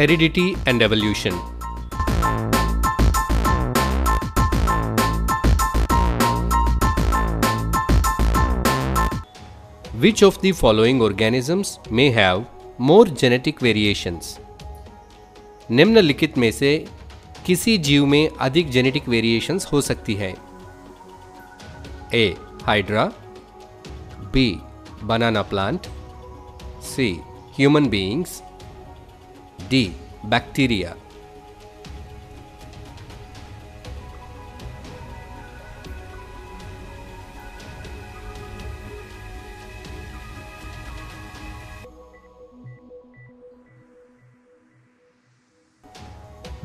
Heredity and Evolution. Which of the following organisms may have more genetic variations? निम्नलिखित में से किसी जीव में अधिक जेनेटिक वेरिएशंस हो सकती है। A. Hydra, B. Banana plant, C. Human beings, D. Bacteria.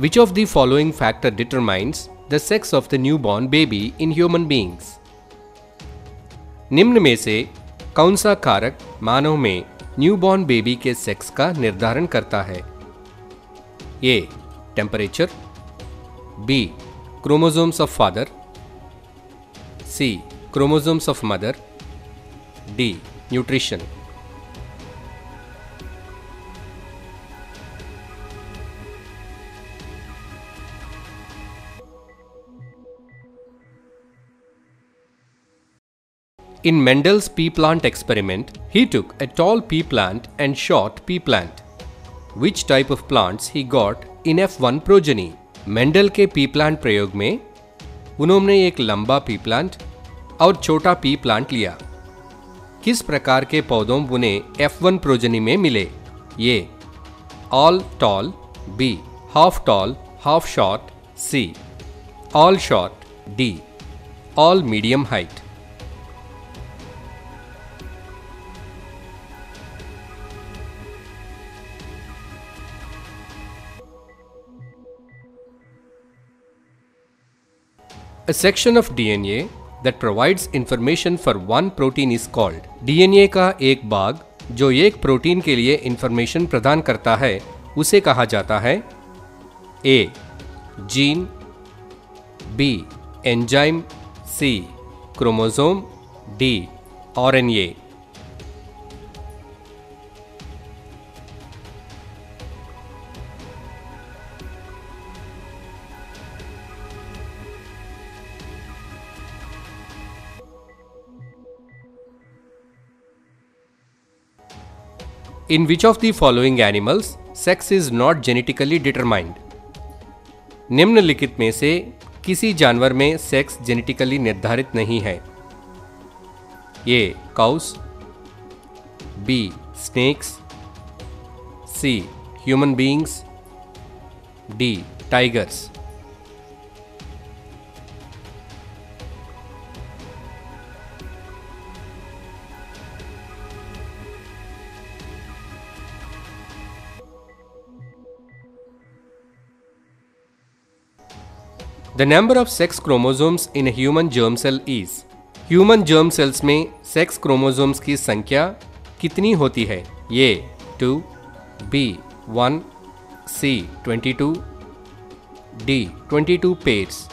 Which of the following factor determines the sex of the newborn baby in human beings? निम्न में से कौन सा कारक मानव में न्यूबॉर्न बेबी के सेक्स का निर्धारण करता है? A. Temperature, B. Chromosomes of father, C. Chromosomes of mother, D. Nutrition. In Mendel's pea plant experiment, he took a tall pea plant and short pea plant. Which type of plants he got in F1 progeny? Mendel के pea plant प्रयोग में उन्होंने एक लंबा pea plant और छोटा pea plant लिया। किस प्रकार के पौधों उन्हें F1 प्रोजनी में मिले? ये all tall, B. half tall, half short, C. all short, D. all medium height। A section of DNA that provides information for one protein is called. DNA का एक भाग जो एक प्रोटीन के लिए इंफॉर्मेशन प्रदान करता है उसे कहा जाता है A. Gene, B. Enzyme, C. Chromosome, D. RNA। In which of the following animals sex is not genetically determined? निम्नलिखित में से किसी जानवर में सेक्स जेनेटिकली निर्धारित नहीं है। A. cows, B. snakes, C. human beings, D. tigers। The number of sex chromosomes in a human germ cell is. Human germ cells में sex chromosomes की संख्या कितनी होती है? A. 2, B. 1, C. 22, D. 22 pairs।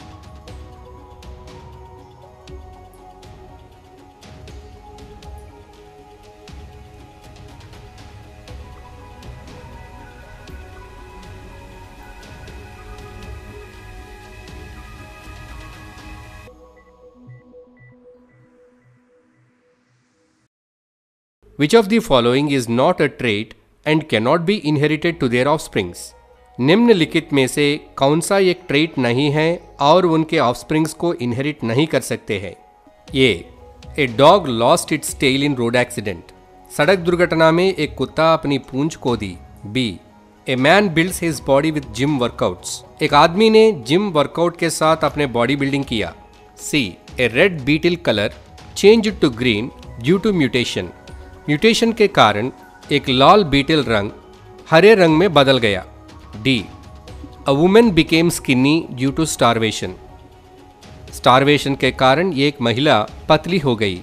Which of the following is not a trait and cannot be inherited to their offsprings? निम्नलिखित में से कौन सा एक trait नहीं है और उनके offsprings को inherit नहीं कर सकते हैं? A. A dog lost its tail in road accident. सड़क दुर्घटना में एक कुत्ता अपनी पूंछ खो दी। B. A man builds his body with gym workouts. एक आदमी ने जिम वर्कआउट के साथ अपने बॉडी बिल्डिंग किया। C. A red beetle color changed to green due to mutation. Mutation के कारण एक लाल बीटल रंग हरे रंग में बदल गया। D. A women became skinny due to starvation. Starvation के कारण एक महिला पतली हो गई।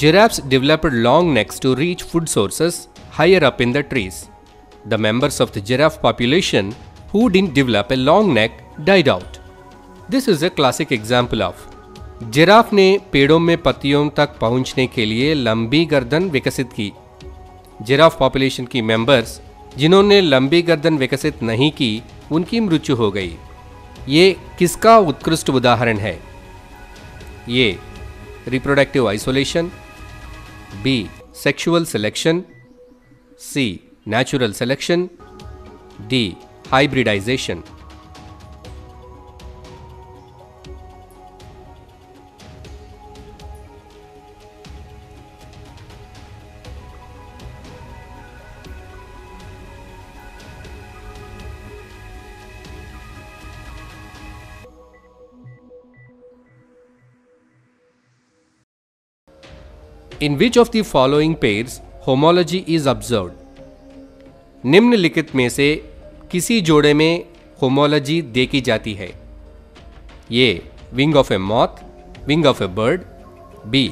Giraffes developed long necks to reach food sources higher up in the trees. The members of the giraffe population who who didn't develop a long neck died out. This is a classic example of giraffe ने पेड़ों में पत्तियों तक पहुंचने के लिए लंबी गर्दन विकसित की। जिराफ पॉपुलेशन की मेंबर्स जिन्होंने लंबी गर्दन विकसित नहीं की उनकी मृत्यु हो गई। ये किसका उत्कृष्ट उदाहरण है? ये reproductive isolation, B sexual selection, C natural selection, D hybridisation. In which of the following pairs homology is observed? निम्नलिखित में से किसी जोड़े में homology देखी जाती है? ये wing of a moth, wing of a bird, B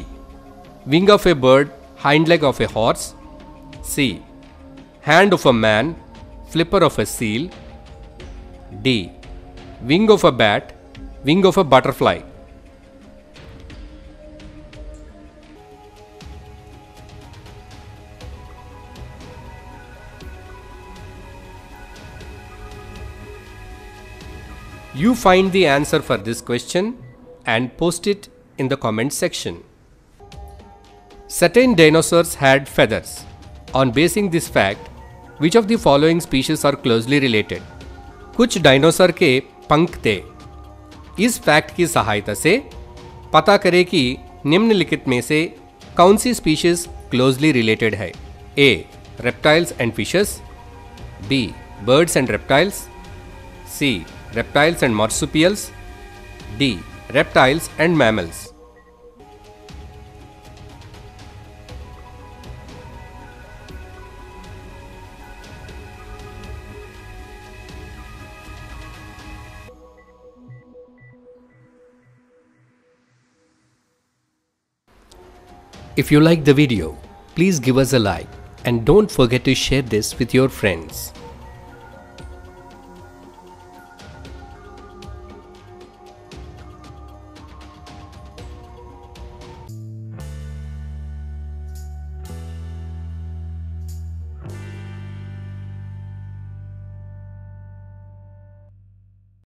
wing of a bird, hind leg of a horse, C hand of a man, flipper of a seal, D wing of a bat, wing of a butterfly. You find the answer for this question and post it in the comment section. Certain dinosaurs had feathers. On basing this fact, which of the following species are closely related? कुछ dinosaur के पंख थे। इस fact की सहायता से पता करें कि निम्नलिखित में से कौन सी स्पीशीज क्लोजली रिलेटेड है। A. Reptiles and fishes, B. Birds and reptiles, C. Reptiles and marsupials, D. Reptiles and mammals. If you like the video, please give us a like and don't forget to share this with your friends.